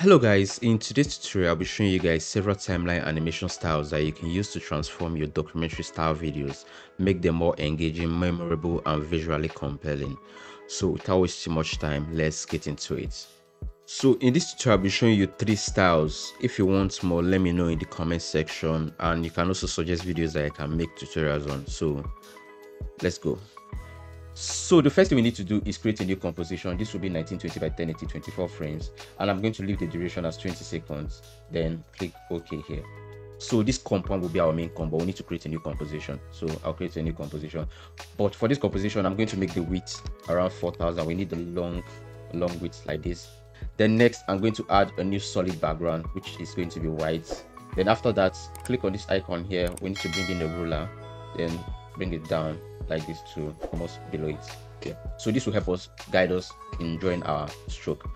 Hello guys, in today's tutorial I'll be showing you guys several timeline animation styles that you can use to transform your documentary style videos, make them more engaging, memorable and visually compelling. So without wasting much time, let's get into it. So in this tutorial I'll be showing you 3 styles. If you want more, let me know in the comment section, and you can also suggest videos that I can make tutorials on. So let's go. So the first thing we need to do is create a new composition. This will be 1920 by 1080 24 frames, and I'm going to leave the duration as 20 seconds, then click OK here. So this compound will be our main combo. We need to create a new composition, so I'll create a new composition, but for this composition I'm going to make the width around 4000. We need the long width like this. Then next I'm going to add a new solid background, which is going to be white. Then after that, click on this icon here. We need to bring in the ruler, then bring it down like this to almost below it. Okay, so this will help us guide us in drawing our stroke.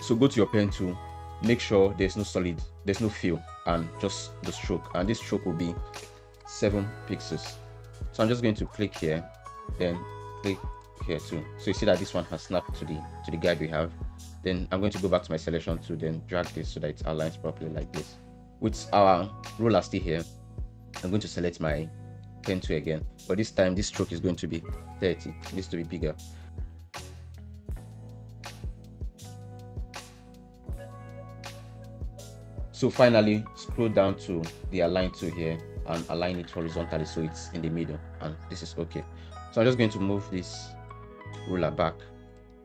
So go to your pen tool, make sure there's no fill, and just the stroke, and this stroke will be 7 pixels. So I'm just going to click here, then click here too. So you see that this one has snapped to the guide we have. Then I'm going to go back to my selection tool, then drag this so that it aligns properly like this. With our ruler still here, I'm going to select my pen tool again, but this time this stroke is going to be 30. It needs to be bigger. So finally scroll down to the align tool here and align it horizontally so it's in the middle, and this is okay. So I'm just going to move this ruler back,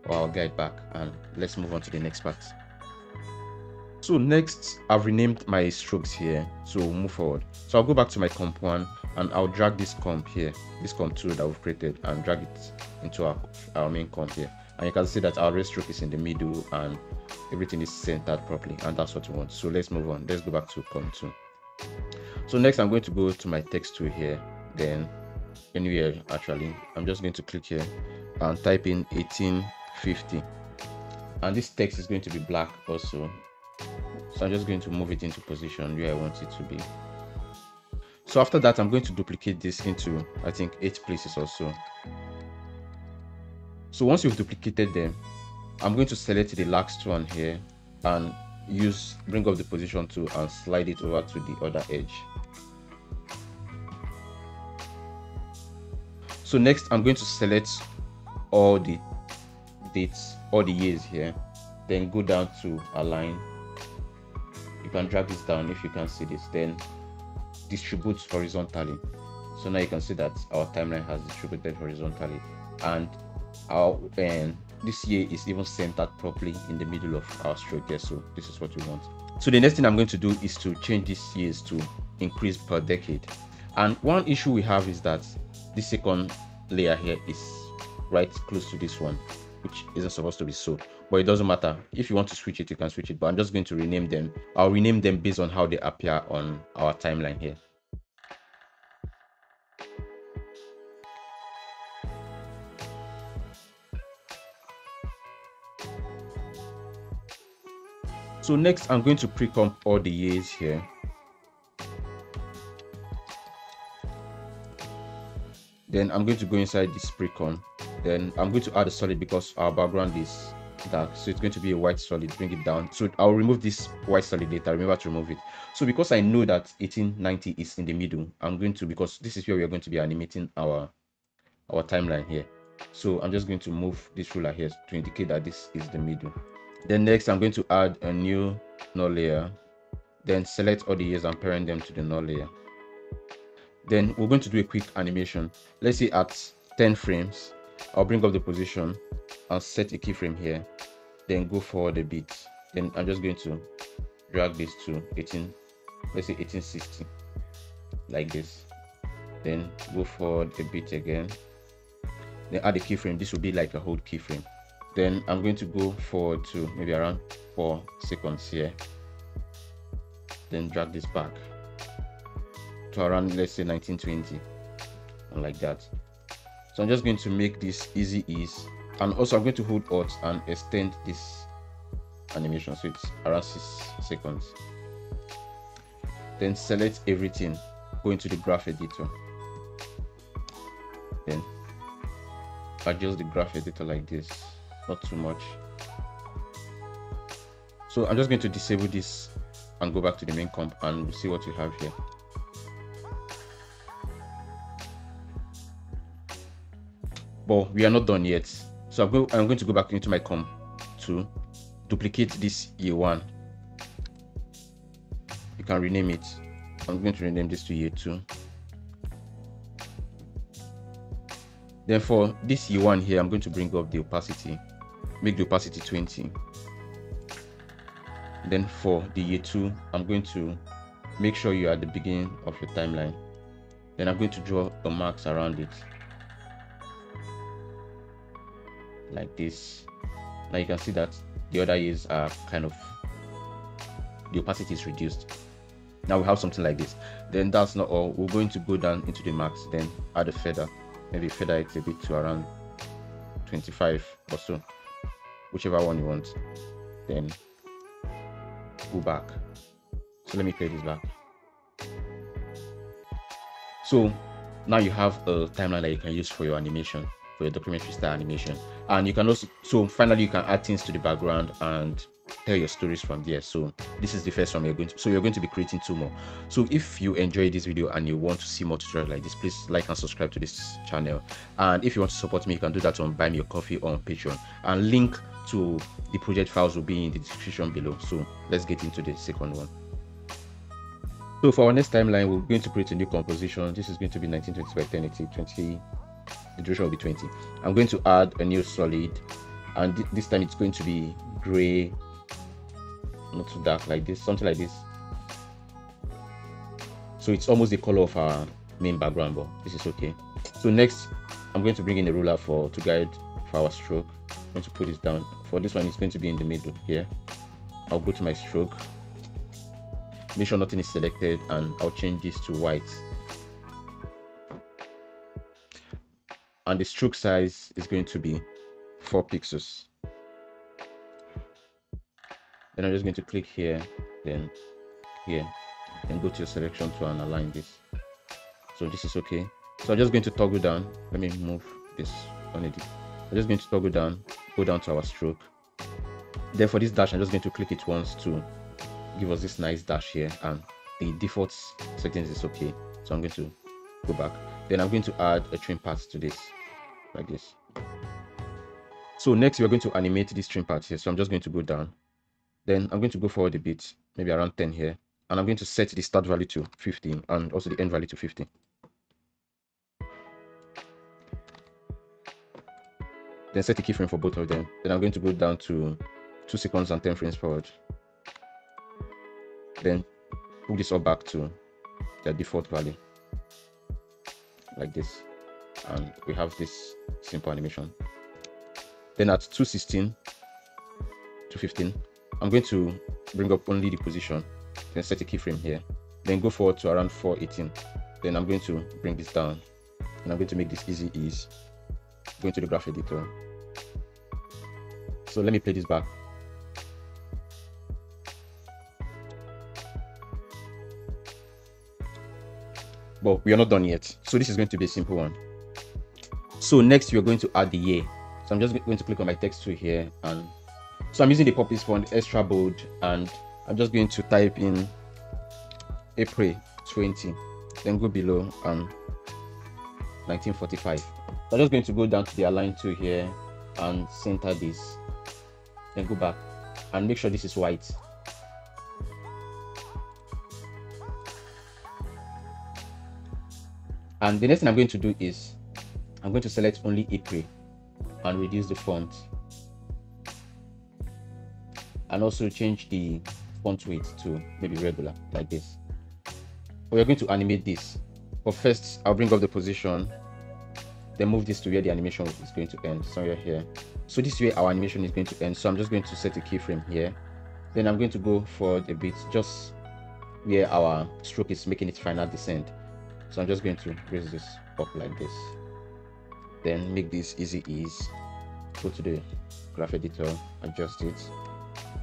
or our guide back, and let's move on to the next part. So next I've renamed my strokes here, so we'll move forward. So I'll go back to my comp one, and I'll drag this comp here, this comp two that we've created, and drag it into our main comp here, and you can see that our red stroke is in the middle and everything is centered properly, and that's what we want. So let's move on. Let's go back to comp two. So next I'm going to go to my text tool here, then anywhere actually, I'm just going to click here and type in 1850, and this text is going to be black also. So I'm just going to move it into position where I want it to be. So after that, I'm going to duplicate this into, I think, 8 places or so. So once you've duplicated them, I'm going to select the last one here and bring up the position tool and slide it over to the other edge. So next, I'm going to select all the dates, all the years here, then go down to align. You can drag this down if you can see this, then distribute horizontally. So now you can see that our timeline has distributed horizontally, and this year is even centered properly in the middle of our stroke there. So this is what we want. So the next thing I'm going to do is to change these years to increase per decade. And one issue we have is that the second layer here is right close to this one, which isn't supposed to be so, but it doesn't matter. If you want to switch it, you can switch it, but I'm just going to rename them. I'll rename them based on how they appear on our timeline here. So next I'm going to pre-comp all the years here. Then I'm going to go inside this pre-comp. Then I'm going to add a solid because our background is dark, so it's going to be a white solid. Bring it down. So I'll remove this white solid later. Remember to remove it. So because I know that 1890 is in the middle, I'm going to, because this is where we are going to be animating our timeline here. So I'm just going to move this ruler here to indicate that this is the middle. Then next I'm going to add a new null layer, then select all the years and parent them to the null layer. Then we're going to do a quick animation. Let's say at 10 frames I'll bring up the position and set a keyframe here, then go forward a bit. Then I'm just going to drag this to 1860 like this, then go forward a bit again, then add a keyframe. This will be like a whole keyframe. Then I'm going to go forward to maybe around 4 seconds here, then drag this back to around, let's say 1920, and like that. So I'm just going to make this easy ease, and also I'm going to hold Alt and extend this animation so it's around 6 seconds. Then select everything, go into the graph editor, then adjust the graph editor like this, not too much. So I'm just going to disable this and go back to the main comp and we'll see what we have here. But we are not done yet. So I'm going to go back into my comp to duplicate this year one. You can rename it. I'm going to rename this to year two. Then for this year one here, I'm going to bring up the opacity, make the opacity 20. Then for the year two, I'm going to make sure you are at the beginning of your timeline. Then I'm going to draw a max around it like this. Now you can see that the other years are kind of, the opacity is reduced. Now we have something like this. Then that's not all. We're going to go down into the max, then add a feather, maybe feather it a bit to around 25 or so, whichever one you want. Then go back. So let me play this back. So now you have a timeline that you can use for your animation, for your documentary style animation. And you can also, so finally you can add things to the background and tell your stories from there. So this is the first one. You're going to, so you're going to be creating two more. So if you enjoyed this video and you want to see more tutorials like this, please like and subscribe to this channel. And if you want to support me, you can do that on Buy Me a Coffee or on Patreon, and link to the project files will be in the description below. So let's get into the second one. So for our next timeline, we're going to create a new composition. This is going to be 1920 by 1080 20. The duration will be 20. I'm going to add a new solid, and this time it's going to be gray, not too dark, like this, something like this. So it's almost the color of our main background, but this is okay. So next I'm going to bring in a ruler for to guide for our stroke. I'm going to put it down. For this one, it's going to be in the middle here. I'll go to my stroke, make sure nothing is selected, and I'll change this to white. And the stroke size is going to be 4 pixels. Then I'm just going to click here, then here, and go to your selection tool and align this. So this is okay. So I'm just going to toggle down. Let me move this on it. I'm just going to toggle down, go down to our stroke. Then for this dash, I'm just going to click it once to give us this nice dash here, and the default settings is okay. So I'm going to go back. Then I'm going to add a trim path to this, like this. So next we're going to animate this trim path here. So I'm just going to go down. Then I'm going to go forward a bit, maybe around 10 here, and I'm going to set the start value to 15 and also the end value to 15. Then set the keyframe for both of them. Then I'm going to go down to 2 seconds and 10 frames forward. Then put this all back to their default value, like this, and we have this simple animation. Then at 216 to 15. I'm going to bring up only the position, then set a keyframe here, then go forward to around 418. Then I'm going to bring this down, and I'm going to make this easy ease. Go into the graph editor. So let me play this back. But we are not done yet. So this is going to be a simple one. So next we are going to add the year. So I'm just going to click on my text tool here, and so I'm using the Poppins font, extra bold, and I'm just going to type in April 20, then go below 1945. I'm just going to go down to the align tool here and center this, then go back and make sure this is white. And the next thing I'm going to do is I'm going to select only April and reduce the font, and also change the font weight to maybe regular, like this. We're going to animate this, but first I'll bring up the position, then move this to where the animation is going to end, somewhere here. So this way our animation is going to end. So I'm just going to set a keyframe here, then I'm going to go forward a bit, just where our stroke is making its final descent. So I'm just going to raise this up like this, then make this easy ease. Go to the graph editor, adjust it.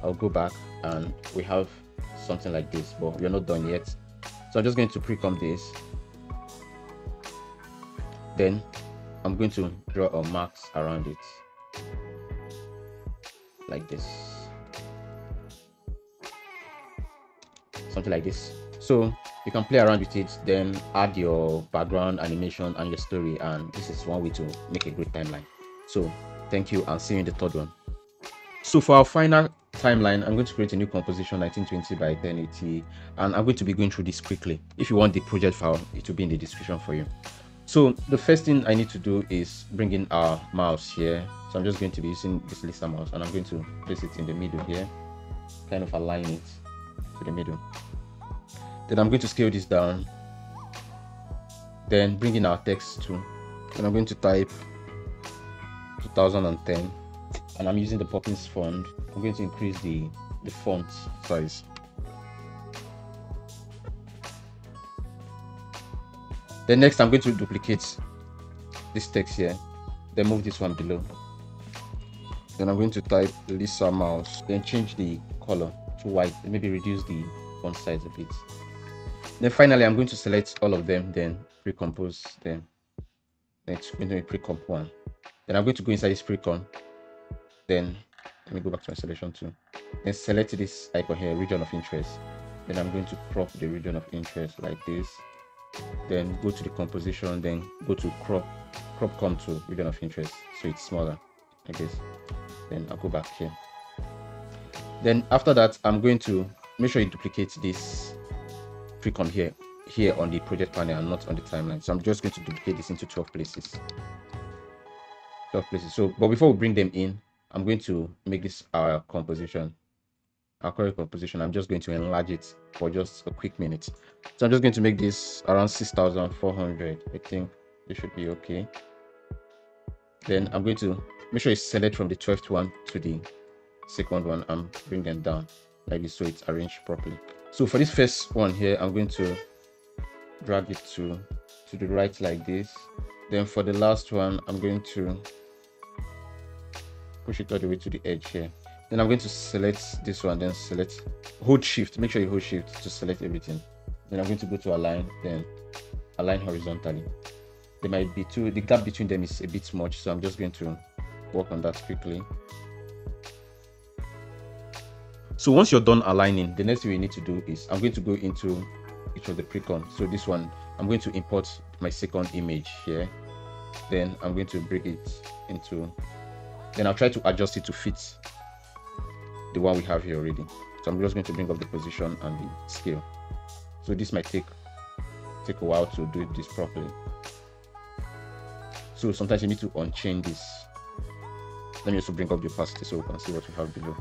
I'll go back and we have something like this, but we're not done yet. So I'm just going to pre-comp this, then I'm going to draw a max around it like this. something like this. So you can play around with it, then add your background animation and your story, and this is one way to make a great timeline. So thank you, and see you in the third one. So for our final timeline, I'm going to create a new composition, 1920 by 1080, and I'm going to be going through this quickly. If you want the project file, it will be in the description for you. So the first thing I need to do is bring in our mouse here. So I'm just going to be using this Lisa mouse, and I'm going to place it in the middle here, kind of align it to the middle. Then I'm going to scale this down, then bring in our text too, and I'm going to type 2010, and I'm using the Poppins font. I'm going to increase the font size. Then next I'm going to duplicate this text here, then move this one below. Then I'm going to type Lisa Mouse, then change the color to white, maybe reduce the font size a bit. Then finally I'm going to select all of them, then pre-compose them. Then it's going to be pre-comp one. Then I'm going to go inside this pre-comp, then let me go back to my selection tool, then select this icon here, region of interest. Then I'm going to crop the region of interest like this, then go to the composition, then go to crop come to region of interest, so it's smaller like this. Then I'll go back here. Then after that I'm going to make sure you duplicate this pre-comp here on the project panel and not on the timeline. So I'm just going to duplicate this into 12 places. So but before we bring them in, I'm going to make this our composition, our current composition. I'm just going to enlarge it for just a quick minute. So I'm just going to make this around 6,400. I think it should be okay. Then I'm going to make sure you select from the 12th one to the second one and bring them down like this, so it's arranged properly. So for this first one here, I'm going to drag it to the right like this. Then for the last one, I'm going to push it all the way to the edge here. Then I'm going to select this one, then select, hold shift, make sure you hold shift to select everything. Then I'm going to go to align, then align horizontally. There might be two, the gap between them is a bit much, so I'm just going to work on that quickly. So once you're done aligning, the next thing you need to do is I'm going to go into each of the pre-comp. So this one, I'm going to import my second image here. Then I'm going to bring it into, then I'll try to adjust it to fit the one we have here already. So I'm just going to bring up the position and the scale. So this might take a while to do this properly. So sometimes you need to unchain this. Let me also bring up the opacity so we can see what we have below.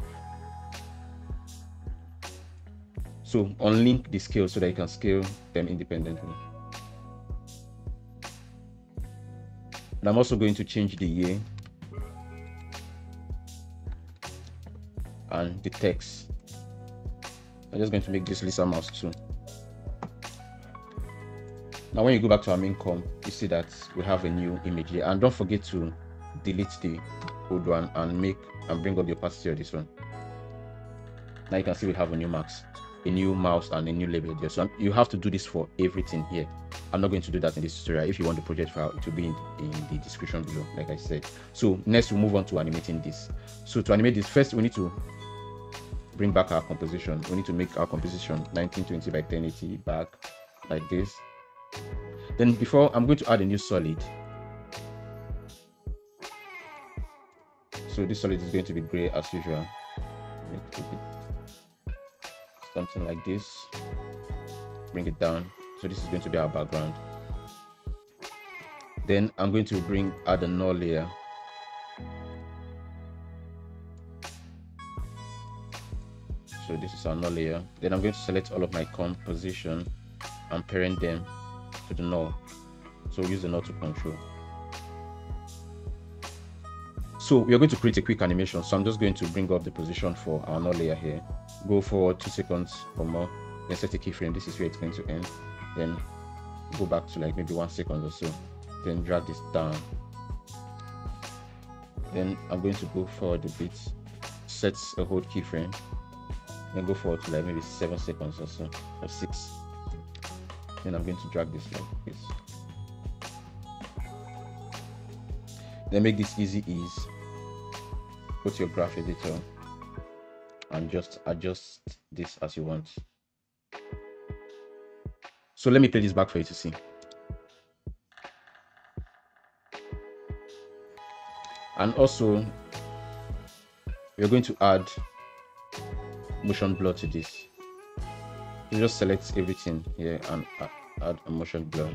So unlink the scale so that you can scale them independently. And I'm also going to change the year and the text. I'm just going to make this Lisa Mouse too. Now when you go back to our main comp, you see that we have a new image here, and don't forget to delete the old one and bring up the opacity of this one. Now you can see we have a new max, a new mouse, and a new label there. So you have to do this for everything here. I'm not going to do that in this tutorial. If you want the project file, it will be in the description below, like I said. So next we'll move on to animating this. So to animate this, first we need to bring back our composition. We need to make our composition 1920 by 1080 back like this. Then before, I'm going to add a new solid. So this solid is going to be gray as usual. Something like this, bring it down. So this is going to be our background. Then I'm going to add a null layer. So this is our null layer. Then I'm going to select all of my composition and parent them to the null. So we'll use the null to control. So we are going to create a quick animation. So I'm just going to bring up the position for our null layer here. Go forward 2 seconds or more, then set a keyframe. This is where it's going to end. Then go back to like maybe 1 second or so. Then drag this down. Then I'm going to go forward a bit, set a hold keyframe, then go forward to like maybe 7 seconds or so, or 6. Then I'm going to drag this like this. Then make this easy ease. Go to your graph editor and just adjust this as you want. So let me play this back for you to see. And also, we're going to add motion blur to this. You just select everything here and add a motion blur.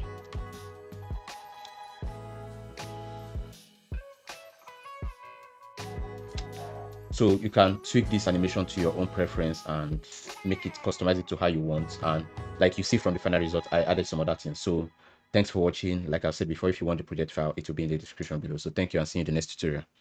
So you can tweak this animation to your own preference and make it, customize it to how you want. And like you see from the final result, I added some other things. So thanks for watching. Like I said before, if you want the project file, it will be in the description below. So thank you and see you in the next tutorial.